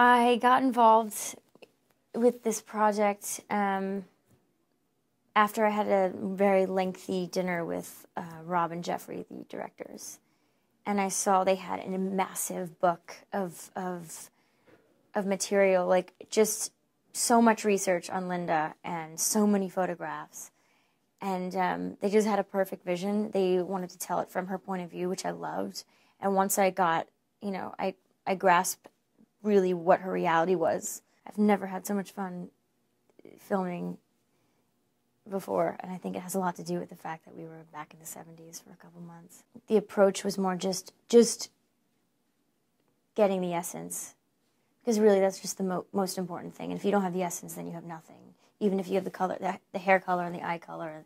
I got involved with this project after I had a very lengthy dinner with Rob and Jeffrey, the directors. And I saw they had a massive book of material, like just so much research on Linda and so many photographs. And they just had a perfect vision. They wanted to tell it from her point of view, which I loved. And once I got, you know, I grasped really what her reality was. I've never had so much fun filming before, and I think it has a lot to do with the fact that we were back in the 70s for a couple months. The approach was more just getting the essence, because really that's just the most important thing. And if you don't have the essence, then you have nothing. Even if you have the color, the hair color and the eye color and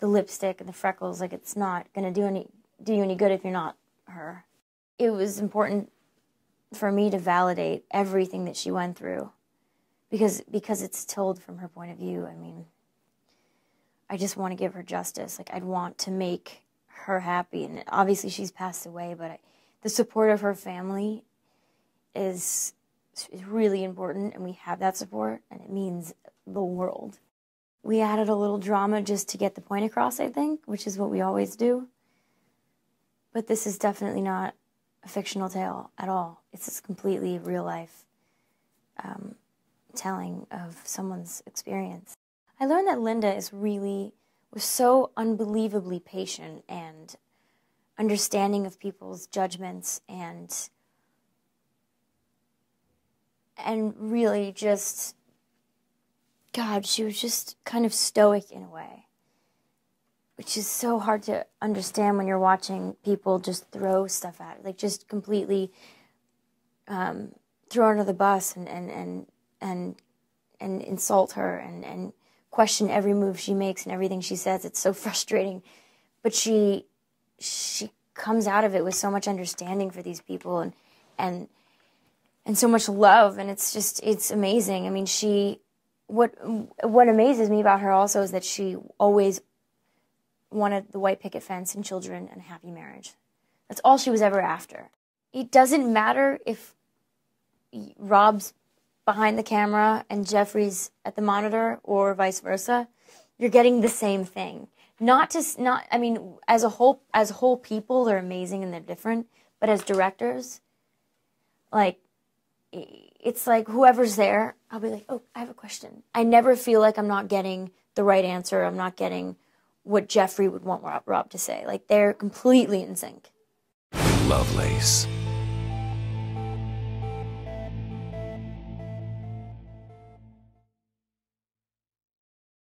the lipstick and the freckles, like, it's not going to do you any good if you're not her. It was important for me to validate everything that she went through, because it's told from her point of view. I mean, I just want to give her justice. Like, I'd want to make her happy. And obviously she's passed away, but the support of her family is really important, and we have that support, and it means the world. We added a little drama just to get the point across, I think, which is what we always do. But this is definitely not a fictional tale at all. It's just completely real-life telling of someone's experience. I learned that Linda was so unbelievably patient and understanding of people's judgments and really just, God, she was just kind of stoic in a way, which is so hard to understand when you're watching people just throw stuff at her, like just completely throw her under the bus and insult her and question every move she makes and everything she says. It's so frustrating. But she comes out of it with so much understanding for these people and so much love, and it's amazing. I mean, what amazes me about her also is that she always wanted the white picket fence and children and a happy marriage. That's all she was ever after. It doesn't matter if Rob's behind the camera and Jeffrey's at the monitor, or vice versa. You're getting the same thing. I mean, as a whole people, they're amazing and they're different, but as directors, like, it's like whoever's there, I'll be like, oh, I have a question. I never feel like I'm not getting the right answer. I'm not getting what Jeffrey would want Rob to say. Like, they're completely in sync. Lovelace.